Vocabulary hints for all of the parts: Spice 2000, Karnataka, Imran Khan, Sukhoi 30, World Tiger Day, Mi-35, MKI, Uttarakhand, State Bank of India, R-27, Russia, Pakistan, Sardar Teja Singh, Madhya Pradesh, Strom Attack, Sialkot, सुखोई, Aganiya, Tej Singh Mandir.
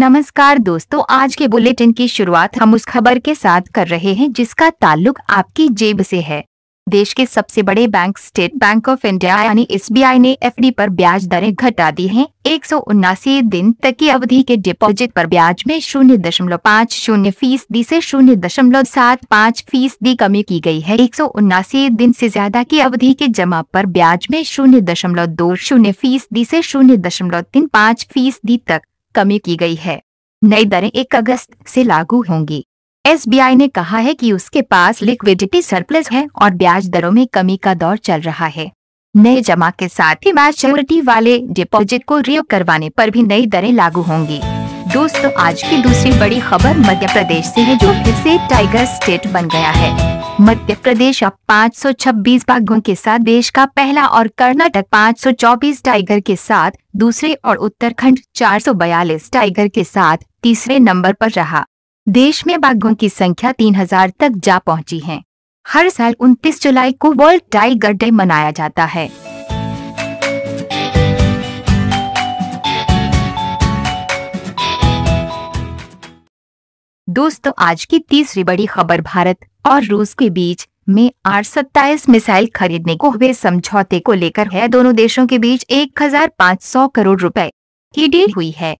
नमस्कार दोस्तों, आज के बुलेटिन की शुरुआत हम उस खबर के साथ कर रहे हैं जिसका ताल्लुक आपकी जेब से है। देश के सबसे बड़े bank state bank of India यानी एसबीआई ने एफडी पर ब्याज दरें घटा दी हैं। 179 दिन तक की अवधि के डिपॉजिट पर ब्याज में 0.50% से 0.75% कमी की गई है। 179 दिन से ज्यादा की अवधि के जमा पर ब्याज में 0.20% से 0.35% तक कमी की गई है। नई दरें 1 अगस्त से लागू होंगी। एसबीआई ने कहा है कि उसके पास लिक्विडिटी सरप्लस है और ब्याज दरों में कमी का दौर चल रहा है। नए जमा के साथ ही मैच्योरिटी वाले डिपॉजिट को रिन्यू करवाने पर भी नई दरें लागू होंगी। दोस्तों, आज की दूसरी बड़ी खबर मध्य प्रदेश से है जो फिर से टाइगर स्टेट बन गया है। मध्य प्रदेश अब 526 बाघों के साथ देश का पहला और कर्नाटक 524 टाइगर के साथ दूसरे और उत्तराखंड 442 टाइगर के साथ तीसरे नंबर पर रहा। देश में बाघों की संख्या 3000 तक जा पहुंची है। हर साल 29 जुलाई को वर्ल्ड टाइगर डे मनाया जाता है। दोस्तों, आज की तीसरी बड़ी खबर भारत और रूस के बीच में R-27 मिसाइल खरीदने को हुए समझौते को लेकर है। दोनों देशों के बीच 1500 करोड़ रुपए की डील हुई है।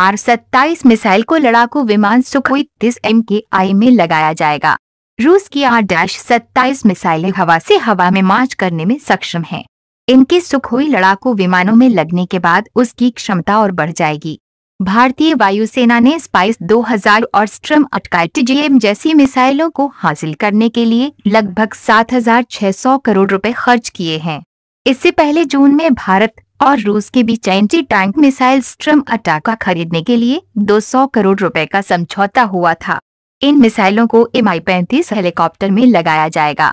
R-27 मिसाइल को लड़ाकू विमान सुखोई 30 MKI में लगाया जाएगा। रूस की R-27 मिसाइलें हवा से हवा में मार्च करने में सक्षम हैं। इनके सुखोई लड़ाकू विमानों में लगने के बाद उसकी क्षमता और बढ़ जाएगी। भारतीय वायुसेना ने स्पाइस 2000 और स्ट्रम अटैक जैसी मिसाइलों को हासिल करने के लिए लगभग 7600 करोड़ रुपए खर्च किए हैं। इससे पहले जून में भारत और रूस के बीच एंटी टैंक मिसाइल स्ट्रम अटैक खरीदने के लिए 200 करोड़ रुपए का समझौता हुआ था। इन मिसाइलों को Mi-35 हेलीकॉप्टर में लगाया जाएगा।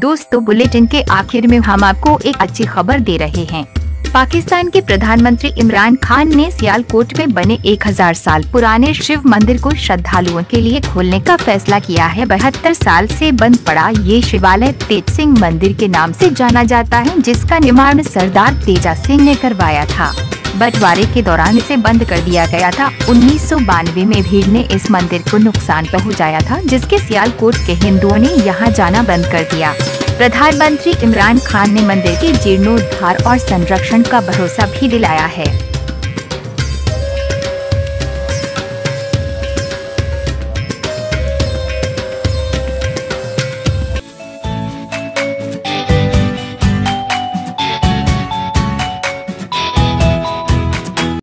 दोस्तों, बुलेटिन के आखिर में हम आपको एक अच्छी खबर दे रहे हैं। पाकिस्तान के प्रधानमंत्री इमरान खान ने सियालकोट में बने 1000 साल पुराने शिव मंदिर को श्रद्धालुओं के लिए खोलने का फैसला किया है। 72 साल से बंद पड़ा ये शिवालय तेज सिंह मंदिर के नाम से जाना जाता है, जिसका निर्माण सरदार तेजा सिंह ने करवाया था। बंटवारे के दौरान इसे बंद कर दिया गया था। 1992 में भीड़ ने इस मंदिर को नुकसान पहुंचाया था, जिसके सियालकोट के हिंदुओं ने यहां जाना बंद कर दिया। प्रधानमंत्री इमरान खान ने मंदिर के जीर्णोद्धार और संरक्षण का भरोसा भी दिलाया है।